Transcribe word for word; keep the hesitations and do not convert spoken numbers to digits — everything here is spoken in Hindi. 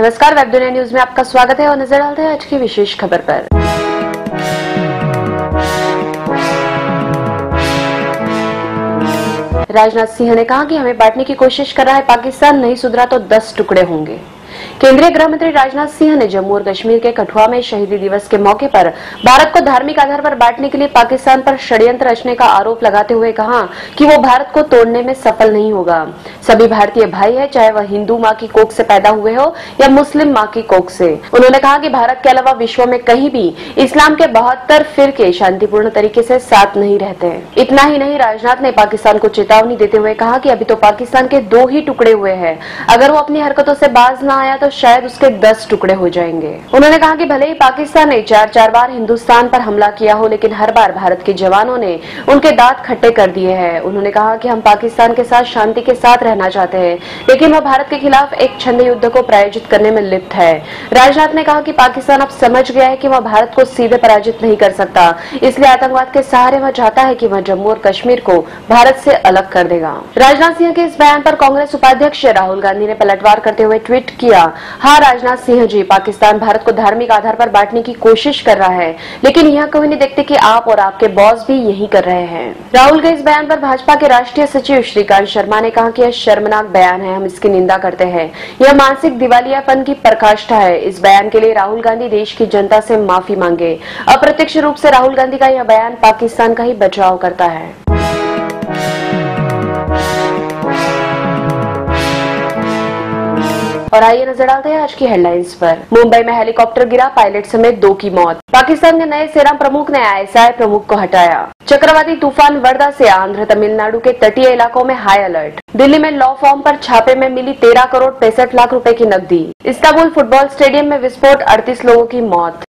नमस्कार, वेबदुनिया न्यूज में आपका स्वागत है और नजर डालते हैं आज की विशेष खबर पर। राजनाथ सिंह ने कहा कि हमें बांटने की कोशिश कर रहा है पाकिस्तान, नहीं सुधरा तो दस टुकड़े होंगे। केंद्रीय गृह मंत्री राजनाथ सिंह ने जम्मू और कश्मीर के कठुआ में शहीदी दिवस के मौके पर भारत को धार्मिक आधार पर बांटने के लिए पाकिस्तान पर षड्यंत्र रचने का आरोप लगाते हुए कहा कि वो भारत को तोड़ने में सफल नहीं होगा। सभी भारतीय भाई हैं, चाहे वह हिंदू मां की कोख से पैदा हुए हो या मुस्लिम मां की कोख से। उन्होंने कहा कि भारत के अलावा विश्व में कहीं भी इस्लाम के बहत्तर फिरके शांतिपूर्ण तरीके से साथ नहीं रहते। इतना ही नहीं, राजनाथ ने पाकिस्तान को चेतावनी देते हुए कहा कि अभी तो पाकिस्तान के दो ही टुकड़े हुए हैं, अगर वो अपनी हरकतों से बाज न आया तो शायद उसके दस टुकड़े हो जाएंगे। उन्होंने कहा कि भले ही पाकिस्तान ने चार चार बार हिंदुस्तान पर हमला किया हो, लेकिन हर बार भारत के जवानों ने उनके दांत खट्टे कर दिए हैं। उन्होंने कहा कि हम पाकिस्तान के साथ शांति के साथ रहना चाहते हैं, लेकिन वह भारत के खिलाफ एक छंद युद्ध को प्रायोजित करने में लिप्त है। राजनाथ ने कहा कि पाकिस्तान अब समझ गया है कि वह भारत को सीधे पराजित नहीं कर सकता, इसलिए आतंकवाद के सहारे वह चाहता है कि वह जम्मू और कश्मीर को भारत से अलग कर देगा। राजनाथ सिंह के इस बयान पर कांग्रेस उपाध्यक्ष राहुल गांधी ने पलटवार करते हुए ट्वीट किया, हाँ राजनाथ सिंह जी, पाकिस्तान भारत को धार्मिक आधार पर बांटने की कोशिश कर रहा है, लेकिन यह कभी नहीं देखते कि आप और आपके बॉस भी यही कर रहे हैं। राहुल के इस बयान पर भाजपा के राष्ट्रीय सचिव श्रीकांत शर्मा ने कहा कि यह शर्मनाक बयान है, हम इसकी निंदा करते हैं, यह मानसिक दिवालियापन की प्रकाष्ठा है। इस बयान के लिए राहुल गांधी देश की जनता से माफी मांगे। अप्रत्यक्ष रूप से राहुल गांधी का यह बयान पाकिस्तान का ही बचाव करता है। और आइए नजर डालते हैं आज की हेडलाइंस पर। मुंबई में हेलीकॉप्टर गिरा, पायलट समेत दो की मौत। पाकिस्तान के नए सेना प्रमुख ने आई एस आई प्रमुख को हटाया। चक्रवाती तूफान वर्दा से आंध्र तमिलनाडु के तटीय इलाकों में हाई अलर्ट। दिल्ली में लॉ फॉर्म पर छापे में मिली तेरह करोड़ पैंसठ लाख रुपए की नकदी। इस्तांबुल फुटबॉल स्टेडियम में विस्फोट, अड़तीस लोगों की मौत।